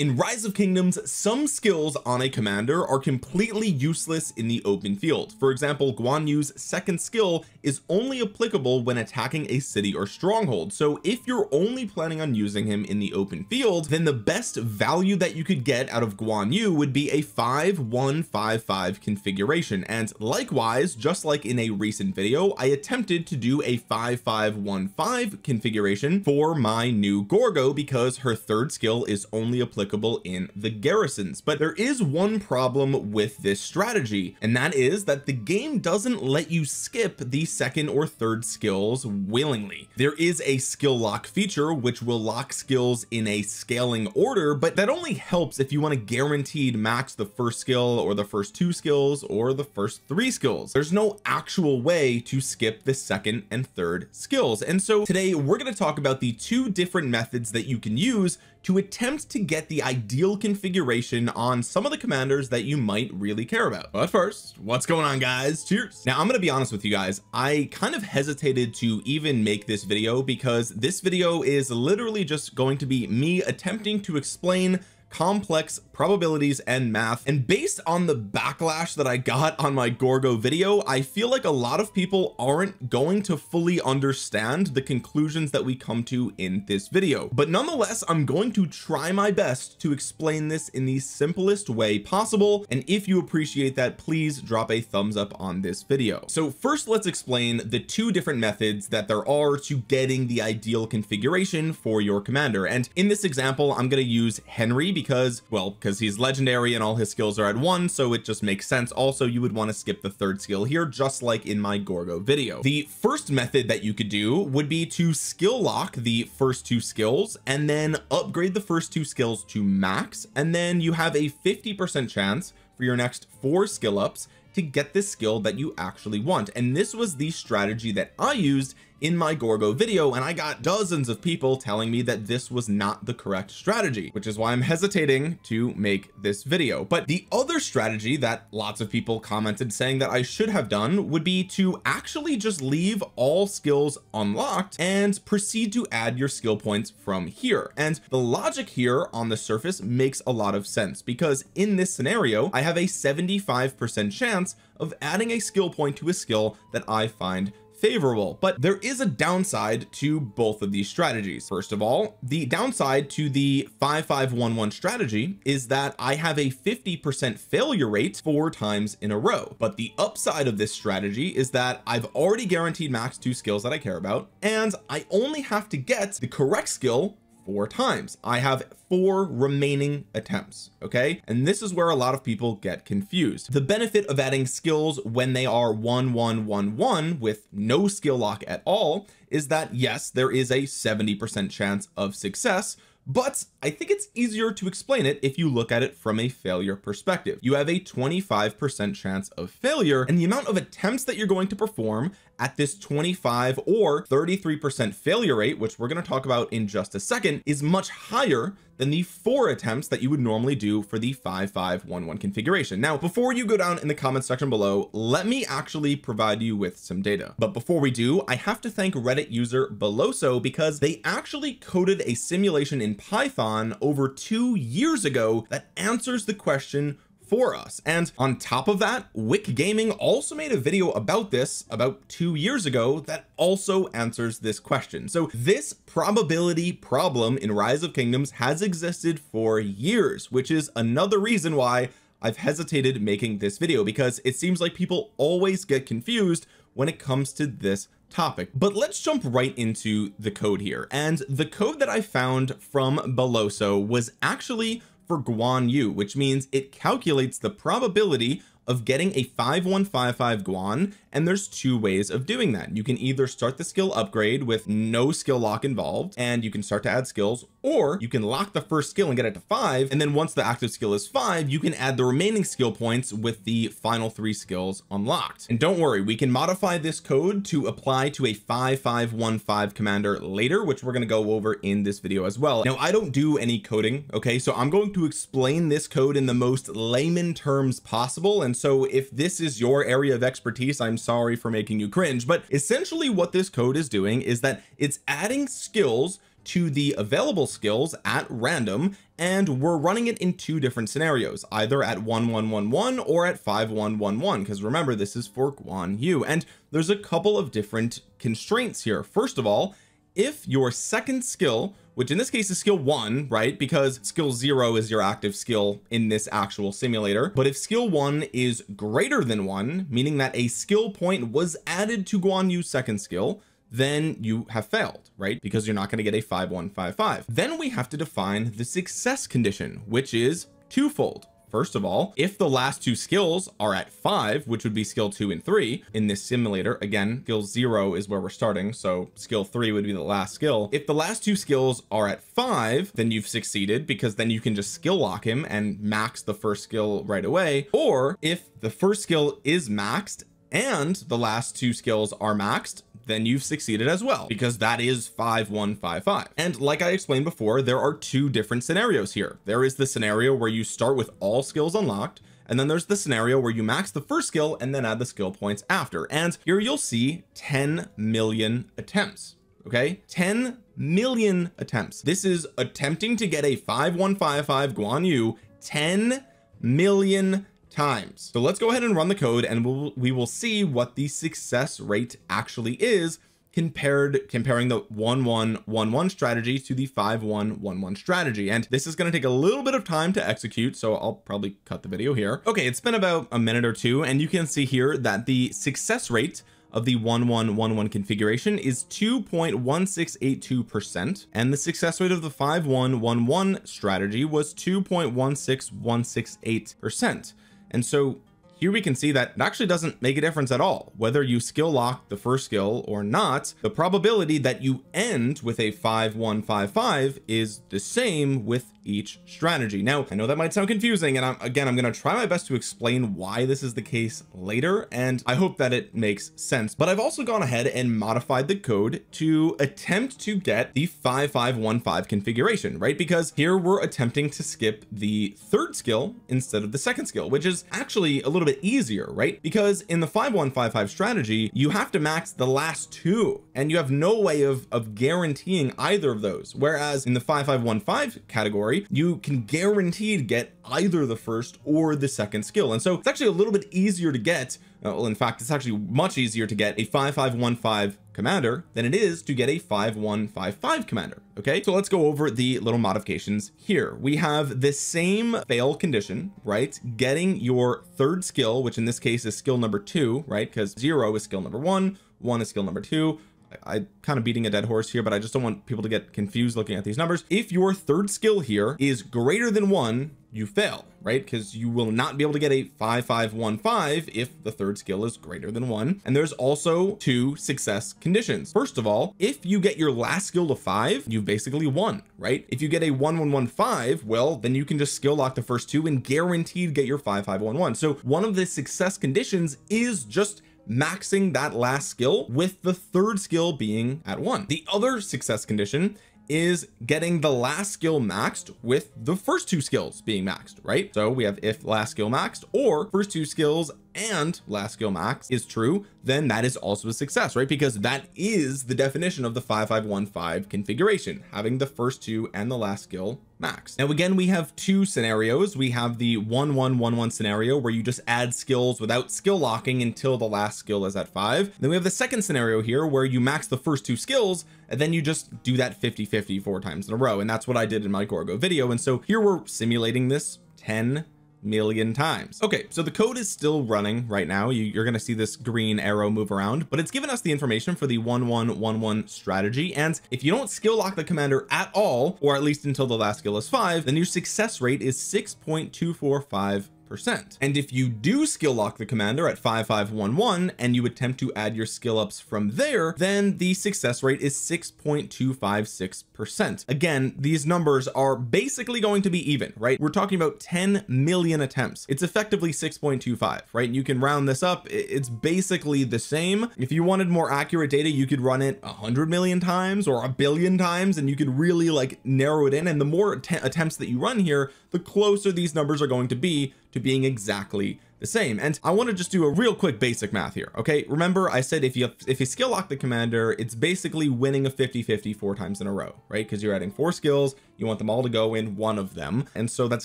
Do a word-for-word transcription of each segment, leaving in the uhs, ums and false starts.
In Rise of Kingdoms, some skills on a commander are completely useless in the open field. For example, Guan Yu's second skill is only applicable when attacking a city or stronghold. So if you're only planning on using him in the open field, then the best value that you could get out of Guan Yu would be a five one five five configuration. And likewise, just like in a recent video, I attempted to do a five five one five configuration for my new Gorgo because her third skill is only applicable in the garrisons. But there is one problem with this strategy, and that is that the game doesn't let you skip the second or third skills willingly. There is a skill lock feature which will lock skills in a scaling order, but that only helps if you want to guaranteed max the first skill or the first two skills or the first three skills. There's no actual way to skip the second and third skills. And so today we're going to talk about the two different methods that you can use to attempt to get the ideal configuration on some of the commanders that you might really care about. But first, what's going on, guys? Cheers. Now, I'm going to be honest with you guys. I kind of hesitated to even make this video because this video is literally just going to be me attempting to explain complex probabilities and math, and based on the backlash that I got on my Gorgo video, I feel like a lot of people aren't going to fully understand the conclusions that we come to in this video. But nonetheless, I'm going to try my best to explain this in the simplest way possible, and if you appreciate that, please drop a thumbs up on this video. So first, let's explain the two different methods that there are to getting the ideal configuration for your commander. And in this example, I'm going to use Henry, because well because he's legendary and all his skills are at one, so it just makes sense. Also, you would want to skip the third skill here, just like in my Gorgo video. The first method that you could do would be to skill lock the first two skills and then upgrade the first two skills to max, and then you have a fifty percent chance for your next four skill ups to get this skill that you actually want. And this was the strategy that I used in my Gorgo video, and I got dozens of people telling me that this was not the correct strategy, which is why I'm hesitating to make this video. But the other strategy that lots of people commented saying that I should have done would be to actually just leave all skills unlocked and proceed to add your skill points from here. And the logic here on the surface makes a lot of sense, because in this scenario, I have a seventy-five percent chance of adding a skill point to a skill that I find favorable. But there is a downside to both of these strategies. First of all, the downside to the five five one one strategy is that I have a fifty percent failure rate four times in a row. But the upside of this strategy is that I've already guaranteed max two skills that I care about, and I only have to get the correct skill four times. I have four remaining attempts. Okay. And this is where a lot of people get confused. The benefit of adding skills when they are one, one, one, one with no skill lock at all is that yes, there is a seventy percent chance of success, but I think it's easier to explain it if you look at it from a failure perspective. You have a twenty-five percent chance of failure, and the amount of attempts that you're going to perform at this twenty-five or thirty-three percent failure rate, which we're going to talk about in just a second, is much higher than the four attempts that you would normally do for the five five one one configuration. Now, before you go down in the comments section below, let me actually provide you with some data. But before we do, I have to thank Reddit user Beloso, because they actually coded a simulation in Python over two years ago that answers the question for us. And on top of that, Wick Gaming also made a video about this about two years ago that also answers this question. So this probability problem in Rise of Kingdoms has existed for years, which is another reason why I've hesitated making this video, because it seems like people always get confused when it comes to this topic. But let's jump right into the code here. And the code that I found from Beloso was actually for Guan Yu, which means it calculates the probability of getting a five one five five Guan, and there's two ways of doing that. You can either start the skill upgrade with no skill lock involved, and you can start to add skills, or you can lock the first skill and get it to five, and then once the active skill is five, you can add the remaining skill points with the final three skills unlocked. And don't worry, we can modify this code to apply to a five five one five commander later, which we're going to go over in this video as well. Now, I don't do any coding, okay, so I'm going to explain this code in the most layman terms possible. And so if this is your area of expertise, I'm sorry for making you cringe, but essentially what this code is doing is that it's adding skills to the available skills at random, and we're running it in two different scenarios, either at one one one one or at five one one one, because remember, this is for Guan Yu. And there's a couple of different constraints here. First of all, if your second skill, which in this case is skill one, right? Because skill zero is your active skill in this actual simulator. But if skill one is greater than one, meaning that a skill point was added to Guan Yu's second skill, then you have failed, right? Because you're not going to get a five one five five. Then we have to define the success condition, which is twofold. First of all, if the last two skills are at five, which would be skill two and three in this simulator, again, skill zero is where we're starting, so skill three would be the last skill. If the last two skills are at five, then you've succeeded, because then you can just skill lock him and max the first skill right away. Or if the first skill is maxed and the last two skills are maxed, then you've succeeded as well, because that is five one five five. And like I explained before, there are two different scenarios here. There is the scenario where you start with all skills unlocked, and then there's the scenario where you max the first skill and then add the skill points after. And here you'll see ten million attempts. Okay, ten million attempts. This is attempting to get a five one five five Guan Yu ten million times. times. So let's go ahead and run the code, and we'll, we will see what the success rate actually is compared comparing the one one one one strategy to the five one one one strategy. And this is going to take a little bit of time to execute, so I'll probably cut the video here. Okay, it's been about a minute or two, and you can see here that the success rate of the one one one one configuration is two point one six eight two percent, and the success rate of the five one one one strategy was two point one six one six eight percent. And so here we can see that it actually doesn't make a difference at all whether you skill lock the first skill or not. The probability that you end with a five one five five is the same with each strategy. Now, I know that might sound confusing, and I'm, again, I'm going to try my best to explain why this is the case later, and I hope that it makes sense. But I've also gone ahead and modified the code to attempt to get the five five one five configuration, right? Because here we're attempting to skip the third skill instead of the second skill, which is actually a little bit easier, right? Because in the five one five five strategy, you have to max the last two, and you have no way of, of guaranteeing either of those. Whereas in the five five one five category, you can guaranteed get either the first or the second skill. And so it's actually a little bit easier to get. Well, in fact, it's actually much easier to get a five five one five commander than it is to get a five one five five commander. Okay, so let's go over the little modifications here. We have the same fail condition, right? Getting your third skill, which in this case is skill number two, right? Because zero is skill number one, one is skill number two. I'm kind of beating a dead horse here, but I just don't want people to get confused looking at these numbers. If your third skill here is greater than one, you fail, right? Because you will not be able to get a five five one five if the third skill is greater than one. And there's also two success conditions. First of all, if you get your last skill to five, you've basically won, right? If you get a one one one five, well, then you can just skill lock the first two and guaranteed get your five five one one. So one of the success conditions is just maxing that last skill, with the third skill being at one. The other success condition is getting the last skill maxed with the first two skills being maxed, right? So we have if last skill maxed or first two skills and last skill max is true, then that is also a success, right? Because that is the definition of the five five one five configuration, having the first two and the last skill max. Now, again, we have two scenarios. We have the one one one one scenario where you just add skills without skill locking until the last skill is at five. Then we have the second scenario here where you max the first two skills, and then you just do that fifty fifty four times in a row. And that's what I did in my Gorgo video. And so here we're simulating this ten million times. Okay, so the code is still running right now. You, you're going to see this green arrow move around, but it's given us the information for the one one one one strategy. And if you don't skill lock the commander at all, or at least until the last skill is five, then your success rate is six point two four five percent. And if you do skill lock the commander at five five one one and you attempt to add your skill ups from there, then the success rate is six point two five six percent. Again, these numbers are basically going to be even, right? We're talking about ten million attempts. It's effectively six point two five, right? You can round this up. It's basically the same. If you wanted more accurate data, you could run it a hundred million times or a billion times, and you could really like narrow it in. And the more att- attempts that you run here, the closer these numbers are going to be to to being exactly the same. And I want to just do a real quick basic math here. Okay. Remember I said, if you, if you skill lock the commander, it's basically winning a fifty fifty four times in a row, right? Cause you're adding four skills. You want them all to go in one of them. And so that's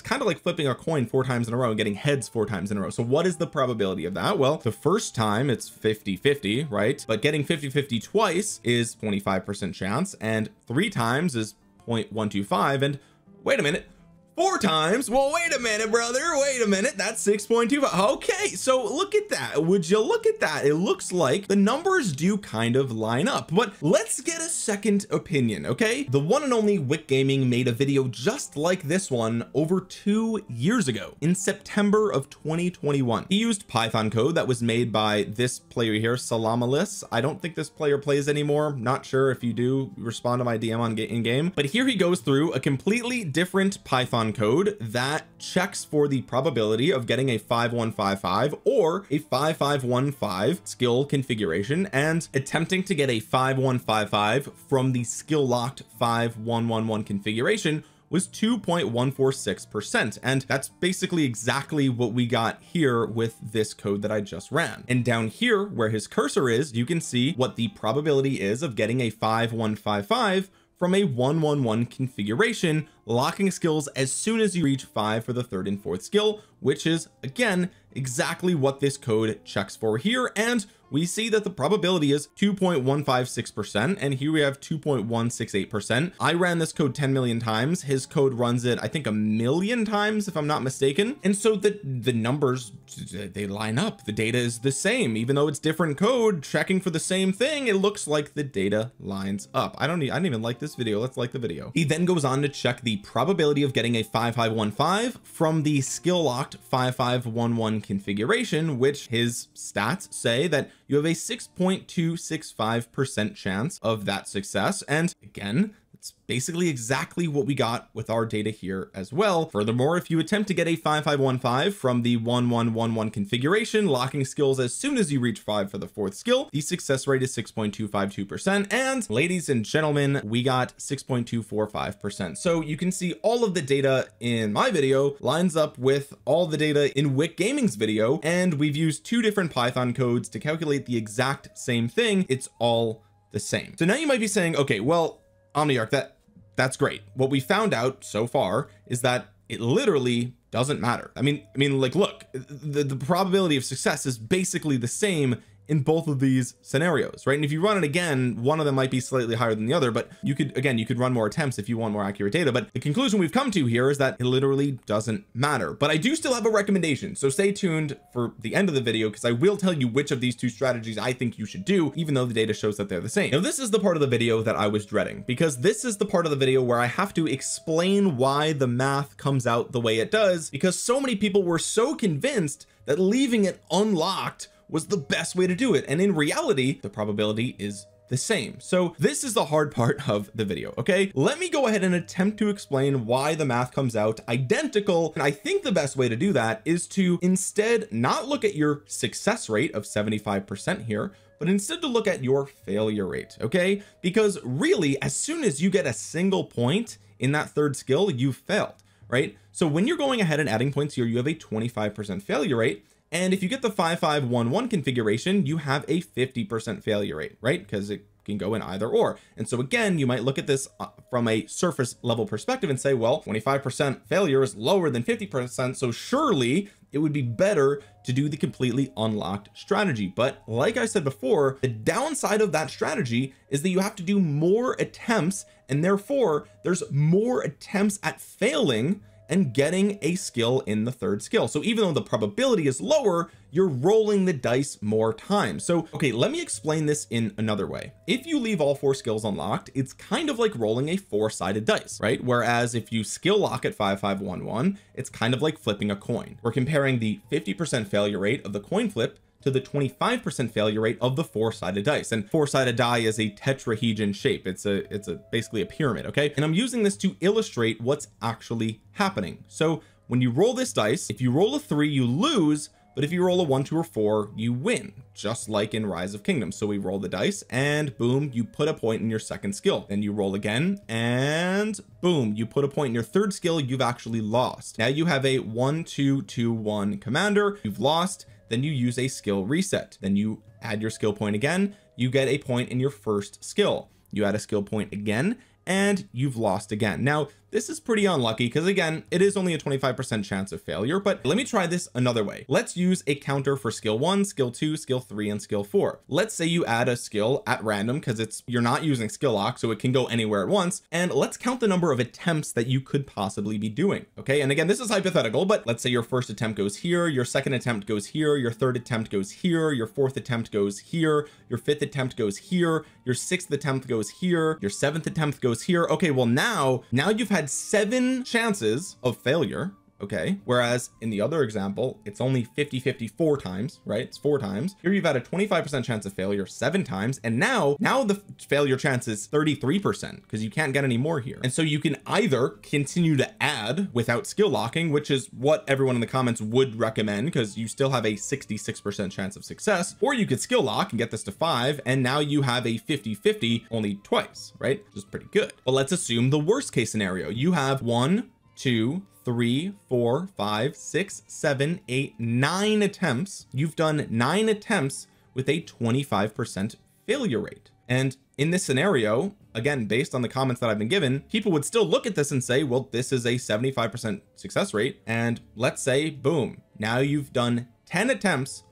kind of like flipping a coin four times in a row and getting heads four times in a row. So what is the probability of that? Well, the first time it's fifty fifty, right? But getting fifty fifty twice is twenty-five percent chance. And three times is zero point one two five. And wait a minute, four times. Well, wait a minute, brother. Wait a minute. That's six point two five. Okay. So look at that. Would you look at that? It looks like the numbers do kind of line up, but let's get a second opinion. Okay. The one and only Wick Gaming made a video just like this one over two years ago in September of twenty twenty-one. He used Python code that was made by this player here, Salamalis. I don't think this player plays anymore. Not sure. If you do, respond to my D M on in game, but here he goes through a completely different Python code that checks for the probability of getting a five one five five or a five five one five skill configuration and attempting to get a five one five five from the skill locked five one one one configuration was two point one four six percent. And that's basically exactly what we got here with this code that I just ran. And down here where his cursor is, you can see what the probability is of getting a five one five five from a one one one configuration, locking skills as soon as you reach five for the third and fourth skill, which is again exactly what this code checks for here. And we see that the probability is two point one five six percent. And here we have two point one six eight percent. I ran this code ten million times. His code runs it, I think, a million times, if I'm not mistaken. And so the, the numbers, they line up. The data is the same, even though it's different code checking for the same thing. It looks like the data lines up. I don't need, I didn't even like this video. Let's like the video. He then goes on to check the probability of getting a five five one five from the skill locked five five one one configuration, which his stats say that you have a six point two six five percent chance of that success. And again, it's basically exactly what we got with our data here as well. Furthermore, if you attempt to get a five five one five from the one one one one configuration, locking skills as soon as you reach five for the fourth skill, the success rate is six point two five two percent. And ladies and gentlemen, we got six point two four five percent. So you can see all of the data in my video lines up with all the data in Wick Gaming's video. And we've used two different Python codes to calculate the exact same thing. It's all the same. So now you might be saying, okay, well, Omniarch, that that's great. What we found out so far is that it literally doesn't matter. I mean, I mean, like, look, the, the probability of success is basically the same in both of these scenarios, right? And if you run it again, one of them might be slightly higher than the other, but you could, again, you could run more attempts if you want more accurate data. But the conclusion we've come to here is that it literally doesn't matter, but I do still have a recommendation. So stay tuned for the end of the video, because I will tell you which of these two strategies I think you should do, even though the data shows that they're the same. Now, this is the part of the video that I was dreading, because this is the part of the video where I have to explain why the math comes out the way it does, because so many people were so convinced that leaving it unlocked was the best way to do it. And in reality, the probability is the same. So this is the hard part of the video. Okay. Let me go ahead and attempt to explain why the math comes out identical. And I think the best way to do that is to instead not look at your success rate of seventy-five percent here, but instead to look at your failure rate. Okay. Because really, as soon as you get a single point in that third skill, you failed, right? So when you're going ahead and adding points here, you have a twenty-five percent failure rate. And if you get the five five one one configuration, you have a fifty percent failure rate, right? Because it can go in either or. And so again, you might look at this from a surface level perspective and say, well, twenty-five percent failure is lower than fifty percent. So surely it would be better to do the completely unlocked strategy. But like I said before, the downside of that strategy is that you have to do more attempts, and therefore there's more attempts at failing and getting a skill in the third skill. So even though the probability is lower, you're rolling the dice more times. So, okay, let me explain this in another way. If you leave all four skills unlocked, it's kind of like rolling a four-sided dice, right? Whereas if you skill lock at five five one one, it's kind of like flipping a coin. We're comparing the fifty percent failure rate of the coin flip to the twenty-five percent failure rate of the four-sided dice. And four-sided die is a tetrahedron shape. It's a, it's a basically a pyramid. Okay. And I'm using this to illustrate what's actually happening. So when you roll this dice, if you roll a three, you lose, But if you roll a one, two, or four, you win, just like in Rise of Kingdoms. So we roll the dice and boom, you put a point in your second skill. Then you roll again and boom, you put a point in your third skill. You've actually lost. Now you have a one, two, two, one commander. You've lost. Then you use a skill reset. Then you add your skill point again. You get a point in your first skill. You add a skill point again and you've lost again. Now, this is pretty unlucky because again, it is only a twenty-five percent chance of failure, but let me try this another way. Let's use a counter for skill one, skill two, skill three, and skill four. Let's say you add a skill at random because it's, you're not using skill lock, so it can go anywhere at once. And let's count the number of attempts that you could possibly be doing. Okay. And again, this is hypothetical, but let's say your first attempt goes here, your second attempt goes here, your third attempt goes here, your fourth attempt goes here, your fifth attempt goes here, your sixth attempt goes here, your seventh attempt goes here. Okay. Well, now, now you've had had seven chances of failure. Okay. Whereas in the other example, it's only fifty fifty four times, right? It's four times. Here you've had a twenty-five percent chance of failure seven times. And now, now the failure chance is thirty-three percent because you can't get any more here. And so you can either continue to add without skill locking, which is what everyone in the comments would recommend because you still have a sixty-six percent chance of success, or you could skill lock and get this to five. And now you have a fifty fifty only twice, right? Which is pretty good. But let's assume the worst case scenario. You have one, two, three, four, five, six, seven, eight, nine attempts. You've done nine attempts with a twenty-five percent failure rate. And in this scenario, again, based on the comments that I've been given, people would still look at this and say, well, this is a seventy-five percent success rate. And let's say, boom, now you've done ten attempts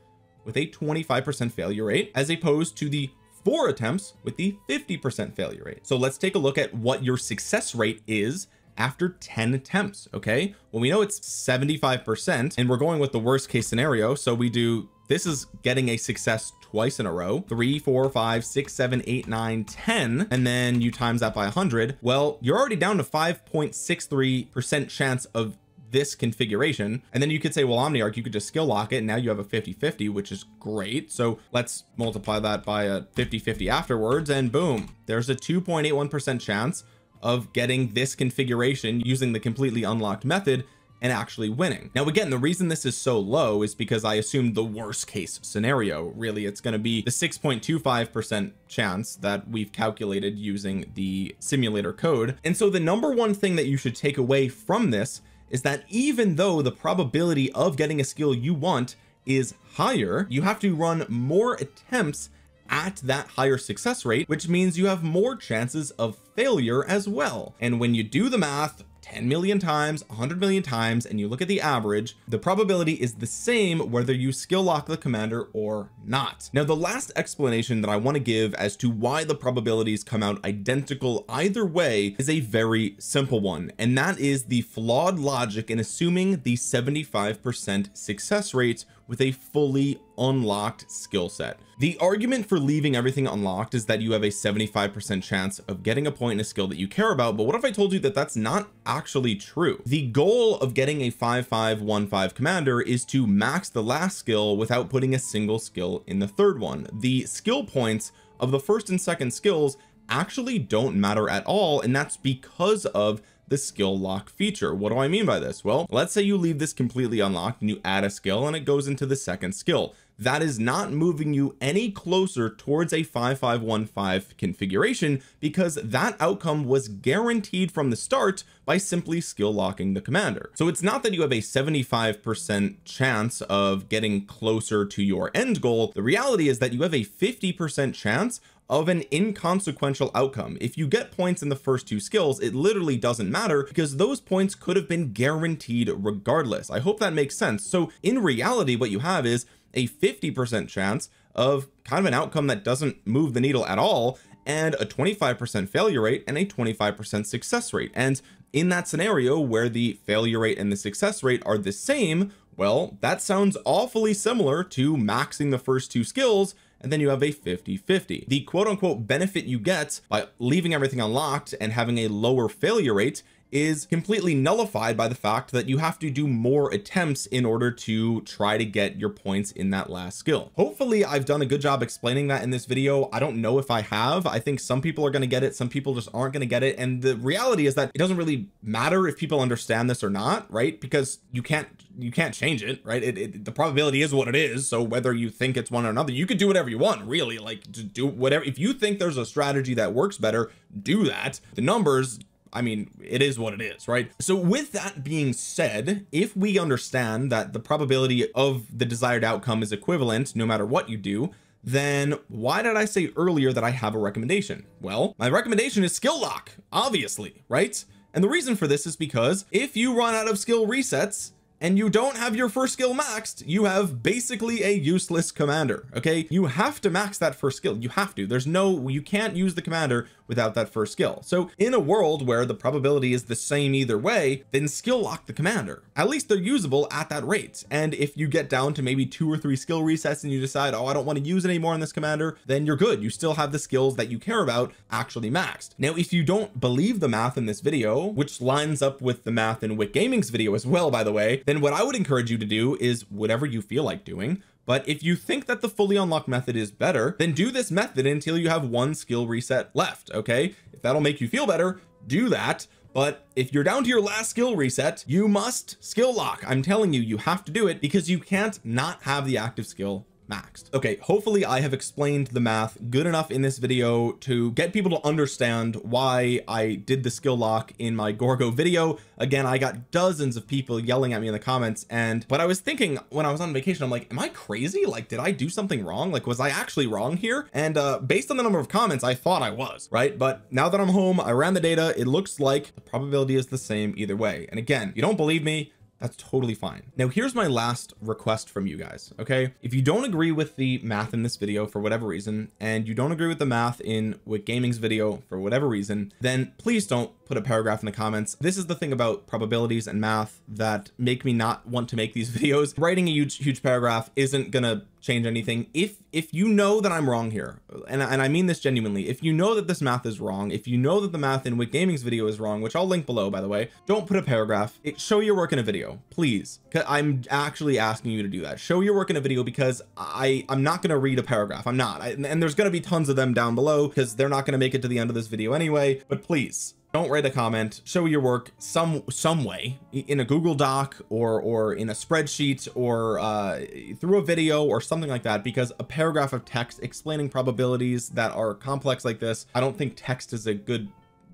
with a twenty-five percent failure rate, as opposed to the four attempts with the fifty percent failure rate. So let's take a look at what your success rate is after ten attempts. Okay. Well, we know it's seventy-five percent and we're going with the worst case scenario. So we do, this is getting a success twice in a row, three, four, five, six, seven, eight, nine, ten. And then you times that by a hundred. Well, you're already down to five point six three percent chance of this configuration. And then you could say, well, Omniarch, you could just skill lock it. And now you have a fifty fifty, which is great. So let's multiply that by a fifty fifty afterwards. And boom, there's a two point eight one percent chance of getting this configuration using the completely unlocked method and actually winning. Now, again, the reason this is so low is because I assumed the worst case scenario. Really, it's going to be the six point two five percent chance that we've calculated using the simulator code. And so the number one thing that you should take away from this is that even though the probability of getting a skill you want is higher, you have to run more attempts at that higher success rate, which means you have more chances of failure as well. And when you do the math ten million times, one hundred million times, and you look at the average, the probability is the same whether you skill lock the commander or not. Now, the last explanation that I want to give as to why the probabilities come out identical either way is a very simple one. And that is the flawed logic in assuming the seventy-five percent success rate with a fully unlocked skill set. The argument for leaving everything unlocked is that you have a seventy-five percent chance of getting a point in a skill that you care about. But what if I told you that that's not actually true? The goal of getting a five five one five commander is to max the last skill without putting a single skill in the third one. The skill points of the first and second skills actually don't matter at all. And that's because of the skill lock feature. What do I mean by this? Well, let's say you leave this completely unlocked and you add a skill and it goes into the second skill. That is not moving you any closer towards a five five one five configuration because that outcome was guaranteed from the start by simply skill locking the commander. So it's not that you have a seventy-five percent chance of getting closer to your end goal. The reality is that you have a fifty percent chance of an inconsequential outcome. If you get points in the first two skills, it literally doesn't matter because those points could have been guaranteed regardless. I hope that makes sense. So in reality, what you have is a fifty percent chance of kind of an outcome that doesn't move the needle at all, and a twenty-five percent failure rate and a twenty-five percent success rate. And in that scenario where the failure rate and the success rate are the same, well, that sounds awfully similar to maxing the first two skills. And then you have a fifty fifty. The quote unquote benefit you get by leaving everything unlocked and having a lower failure rate is completely nullified by the fact that you have to do more attempts in order to try to get your points in that last skill. Hopefully I've done a good job explaining that in this video. I don't know if I have. I think some people are going to get it, some people just aren't going to get it, and the reality is that it doesn't really matter if people understand this or not, right? Because you can't you can't change it, right? It, it the probability is what it is. So whether you think it's one or another, you could do whatever you want, really. Like, to do whatever. If you think there's a strategy that works better, do that. The numbers, I mean, it is what it is, right? So with that being said, if we understand that the probability of the desired outcome is equivalent no matter what you do, then why did I say earlier that I have a recommendation? Well, my recommendation is skill lock, obviously, right? And the reason for this is because if you run out of skill resets and you don't have your first skill maxed, you have basically a useless commander. Okay, you have to max that first skill. You have to. There's no, you can't use the commander without that first skill. So in a world where the probability is the same either way, then skill lock the commander. At least they're usable at that rate. And if you get down to maybe two or three skill resets and you decide, oh, I don't want to use it anymore on this commander, then you're good. You still have the skills that you care about actually maxed. Now, if you don't believe the math in this video, which lines up with the math in Wick Gaming's video as well, by the way, then what I would encourage you to do is whatever you feel like doing. But if you think that the fully unlocked method is better, then do this method until you have one skill reset left. Okay, if that'll make you feel better, do that. But if you're down to your last skill reset, you must skill lock. I'm telling you, you have to do it because you can't not have the active skill maxed. Okay, hopefully I have explained the math good enough in this video to get people to understand why I did the skill lock in my Gorgo video. Again, I got dozens of people yelling at me in the comments, and but I was thinking when I was on vacation, I'm like, am I crazy? Like, did I do something wrong? Like, was I actually wrong here? And uh based on the number of comments, I thought I was right. But now that I'm home, I ran the data, it looks like the probability is the same either way. And again, you don't believe me, that's totally fine. Now, here's my last request from you guys. Okay, if you don't agree with the math in this video for whatever reason, and you don't agree with the math in Wick Gaming's video for whatever reason, then please don't put a paragraph in the comments. This is the thing about probabilities and math that make me not want to make these videos. Writing a huge, huge paragraph isn't gonna change anything. If, if you know that I'm wrong here, and, and I mean this genuinely, if you know that this math is wrong, if you know that the math in Wick Gaming's video is wrong, which I'll link below, by the way, don't put a paragraph. It, show your work in a video, please. I'm actually asking you to do that. Show your work in a video, because I, I'm not gonna read a paragraph. I'm not, I, and there's gonna be tons of them down below because they're not gonna make it to the end of this video anyway, but please, don't write a comment, show your work some, some way in a Google Doc or, or in a spreadsheet or, uh, through a video or something like that, because a paragraph of text explaining probabilities that are complex like this, I don't think text is a good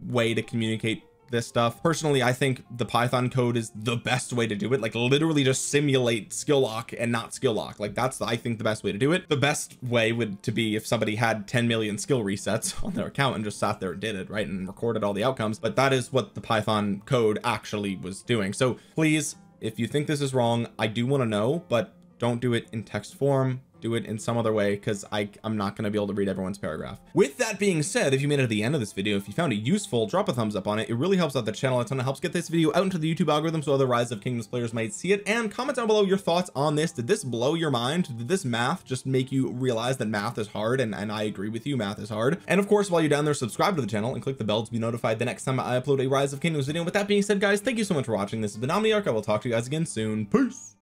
way to communicate this stuff. Personally, I think the Python code is the best way to do it. Like, literally just simulate skill lock and not skill lock. Like, that's the, I think the best way to do it. The best way would to be if somebody had ten million skill resets on their account and just sat there and did it, right, and recorded all the outcomes. But that is what the Python code actually was doing. So please, if you think this is wrong, I do want to know, but don't do it in text form. Do it in some other way, because I I'm not going to be able to read everyone's paragraph. With that being said, if you made it to the end of this video, if you found it useful, drop a thumbs up on it. It really helps out the channel a ton. It helps get this video out into the YouTube algorithm so other Rise of Kingdoms players might see it. And comment down below your thoughts on this. Did this blow your mind? Did this math just make you realize that math is hard? And, and I agree with you, math is hard. And of course, while you're down there, subscribe to the channel and click the bell to be notified the next time I upload a Rise of Kingdoms video. With that being said, guys, thank you so much for watching. This has been Omniarch. I will talk to you guys again soon. Peace.